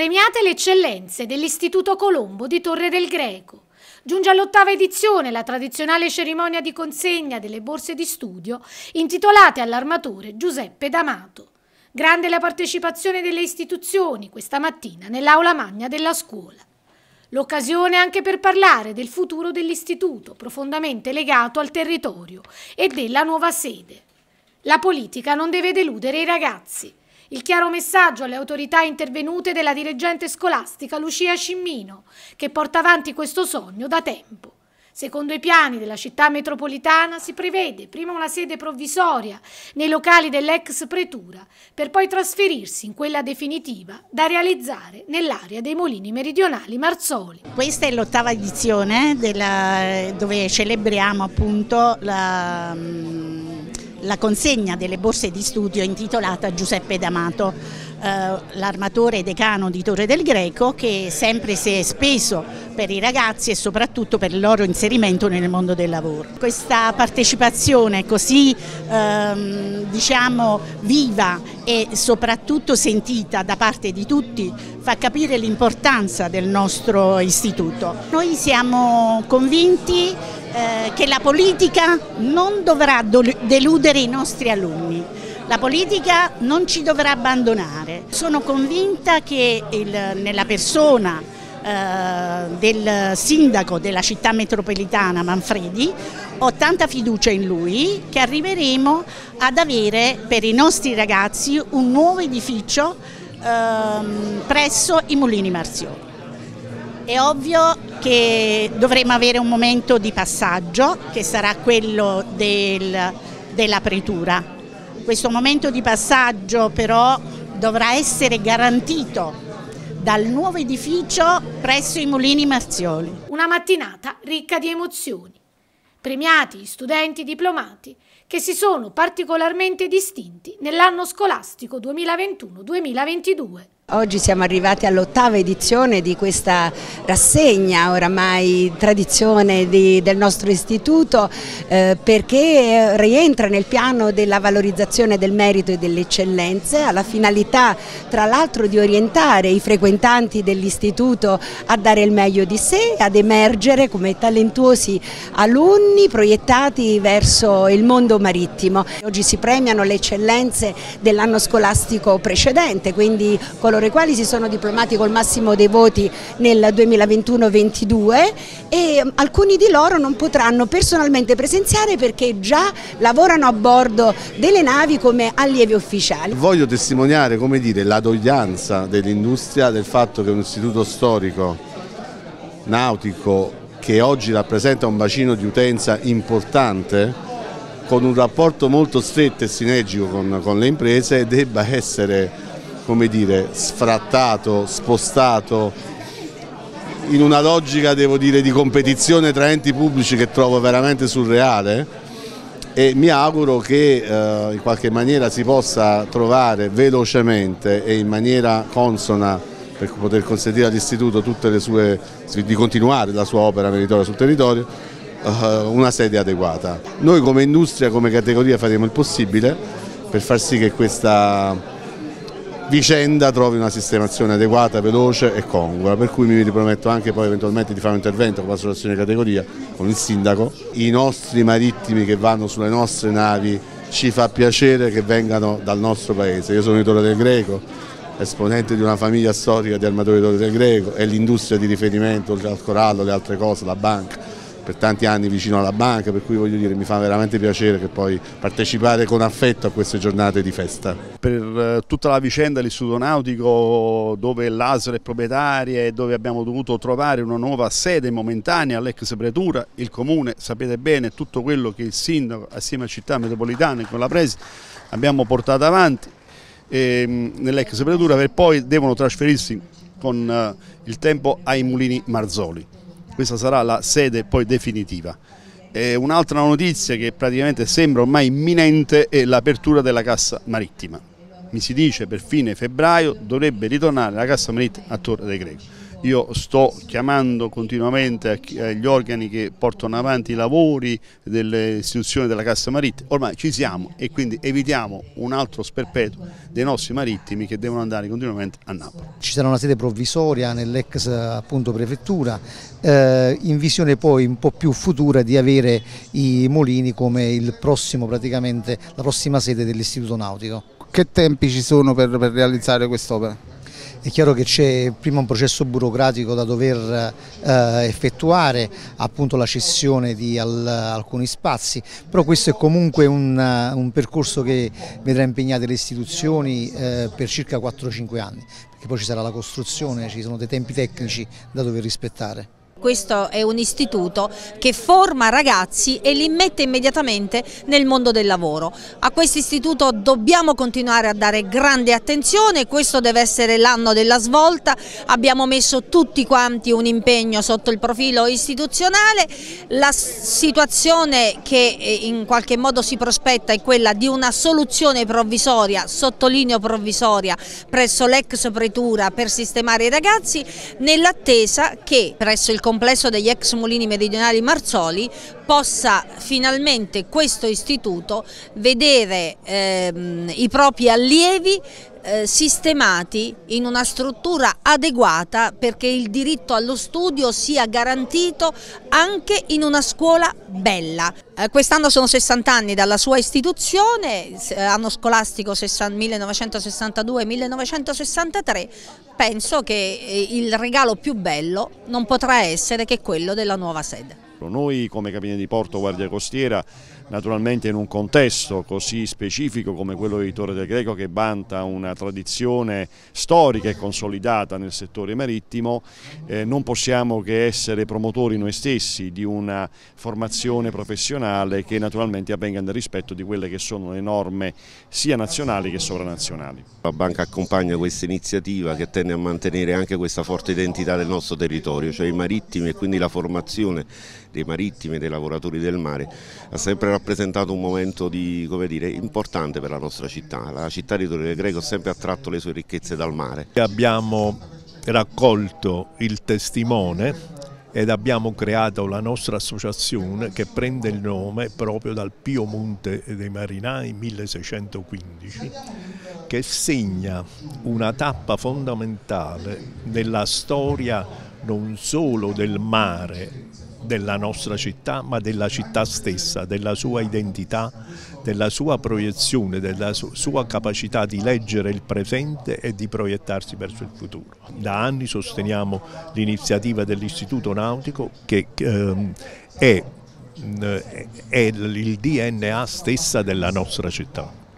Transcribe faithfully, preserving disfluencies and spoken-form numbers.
Premiate le eccellenze dell'Istituto Colombo di Torre del Greco. Giunge all'ottava edizione la tradizionale cerimonia di consegna delle borse di studio intitolate all'armatore Giuseppe D'Amato. Grande la partecipazione delle istituzioni questa mattina nell'aula magna della scuola. L'occasione anche per parlare del futuro dell'istituto, profondamente legato al territorio e della nuova sede. La politica non deve deludere i ragazzi. Il chiaro messaggio alle autorità intervenute della dirigente scolastica Lucia Cimmino, che porta avanti questo sogno da tempo. Secondo i piani della città metropolitana si prevede prima una sede provvisoria nei locali dell'ex pretura, per poi trasferirsi in quella definitiva da realizzare nell'area dei Molini Meridionali Marzoli. Questa è l'ottava edizione della, dove celebriamo appunto la... la consegna delle borse di studio intitolata a Giuseppe D'Amato, eh, l'armatore decano di Torre del Greco, che sempre si è speso per i ragazzi e soprattutto per il loro inserimento nel mondo del lavoro. Questa partecipazione così ehm, diciamo viva e soprattutto sentita da parte di tutti fa capire l'importanza del nostro istituto. Noi siamo convinti Eh, che la politica non dovrà deludere i nostri alunni, la politica non ci dovrà abbandonare. Sono convinta che il, nella persona eh, del sindaco della città metropolitana Manfredi, ho tanta fiducia in lui, che arriveremo ad avere per i nostri ragazzi un nuovo edificio eh, presso i Molini Marzoli. È ovvio che dovremo avere un momento di passaggio che sarà quello del, della pretura. Questo momento di passaggio però dovrà essere garantito dal nuovo edificio presso i Molini Marzoli. Una mattinata ricca di emozioni. Premiati gli studenti diplomati che si sono particolarmente distinti nell'anno scolastico duemilaventuno duemilaventidue. Oggi siamo arrivati all'ottava edizione di questa rassegna, oramai tradizione di, del nostro istituto, eh, perché rientra nel piano della valorizzazione del merito e delle eccellenze, alla finalità tra l'altro di orientare i frequentanti dell'istituto a dare il meglio di sé, ad emergere come talentuosi alunni proiettati verso il mondo marittimo. Oggi si premiano le eccellenze dell'anno scolastico precedente, quindi coloro i quali si sono diplomati col massimo dei voti nel duemilaventuno ventidue, e alcuni di loro non potranno personalmente presenziare perché già lavorano a bordo delle navi come allievi ufficiali. Voglio testimoniare, come dire, la doglianza dell'industria del fatto che un istituto storico nautico che oggi rappresenta un bacino di utenza importante, con un rapporto molto stretto e sinergico con, con le imprese, debba essere, come dire, sfrattato, spostato in una logica, devo dire, di competizione tra enti pubblici che trovo veramente surreale, e mi auguro che eh, in qualche maniera si possa trovare velocemente e in maniera consona, per poter consentire all'istituto tutte le sue, di continuare la sua opera meritoria sul territorio, eh, una sede adeguata. Noi come industria, come categoria, faremo il possibile per far sì che questa vicenda trovi una sistemazione adeguata, veloce e congrua, per cui mi riprometto anche poi eventualmente di fare un intervento con l'associazione di categoria, con il sindaco. I nostri marittimi che vanno sulle nostre navi ci fa piacere che vengano dal nostro paese. Io sono di Torre del Greco, esponente di una famiglia storica di armatori di Torre del Greco, è l'industria di riferimento, il corallo, le altre cose, la banca, per tanti anni vicino alla banca, per cui voglio dire, mi fa veramente piacere che poi partecipare con affetto a queste giornate di festa. Per tutta la vicenda dell'istituto nautico, dove l'A S R è proprietaria e dove abbiamo dovuto trovare una nuova sede momentanea all'ex pretura, il comune, sapete bene tutto quello che il sindaco assieme a città metropolitana e con la presi abbiamo portato avanti nell'ex pretura, per poi devono trasferirsi con il tempo ai Molini Marzoli. Questa sarà la sede poi definitiva. Un'altra notizia che praticamente sembra ormai imminente è l'apertura della Cassa Marittima. Mi si dice per fine febbraio dovrebbe ritornare la Cassa Marittima a Torre del Greco. Io sto chiamando continuamente agli organi che portano avanti i lavori delle istituzioni della Cassa Marittima, ormai ci siamo e quindi evitiamo un altro sperpetuo dei nostri marittimi che devono andare continuamente a Napoli. Ci sarà una sede provvisoria nell'ex appunto prefettura, eh, in visione poi un po' più futura di avere i Molini come il prossimo, praticamente la prossima sede dell'Istituto Nautico. Che tempi ci sono per, per realizzare quest'opera? È chiaro che c'è prima un processo burocratico da dover eh, effettuare, appunto la cessione di al, alcuni spazi, però questo è comunque un, un percorso che vedrà impegnate le istituzioni eh, per circa quattro cinque anni, perché poi ci sarà la costruzione, ci sono dei tempi tecnici da dover rispettare. Questo è un istituto che forma ragazzi e li mette immediatamente nel mondo del lavoro. A questo istituto dobbiamo continuare a dare grande attenzione, questo deve essere l'anno della svolta, abbiamo messo tutti quanti un impegno sotto il profilo istituzionale, la situazione che in qualche modo si prospetta è quella di una soluzione provvisoria, sottolineo provvisoria, presso l'ex pretura per sistemare i ragazzi, nell'attesa che presso il complesso degli ex Molini Meridionali Marzoli possa finalmente questo istituto vedere ehm, i propri allievi eh, sistemati in una struttura adeguata, perché il diritto allo studio sia garantito anche in una scuola bella. Eh, quest'anno sono sessanta anni dalla sua istituzione, eh, anno scolastico millenovecentosessantadue millenovecentosessantatré, penso che il regalo più bello non potrà essere che quello della nuova sede. Noi come Capitaneria di Porto Guardia Costiera, naturalmente in un contesto così specifico come quello di Torre del Greco, che vanta una tradizione storica e consolidata nel settore marittimo, eh, non possiamo che essere promotori noi stessi di una formazione professionale che naturalmente avvenga nel rispetto di quelle che sono le norme sia nazionali che sovranazionali. La banca accompagna questa iniziativa che tende a mantenere anche questa forte identità del nostro territorio, cioè i marittimi, e quindi la formazione dei marittimi e dei lavoratori del mare ha sempre rappresentato un momento di, come dire, importante per la nostra città. La città di Torre del Greco ha sempre attratto le sue ricchezze dal mare. Abbiamo raccolto il testimone ed abbiamo creato la nostra associazione che prende il nome proprio dal Pio Monte dei Marinai milleseicentoquindici, che segna una tappa fondamentale nella storia non solo del mare della nostra città, ma della città stessa, della sua identità, della sua proiezione, della sua capacità di leggere il presente e di proiettarsi verso il futuro. Da anni sosteniamo l'iniziativa dell'Istituto Nautico che eh, è, è il D N A stessa della nostra città.